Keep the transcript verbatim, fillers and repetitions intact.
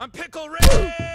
I'm pickle ready!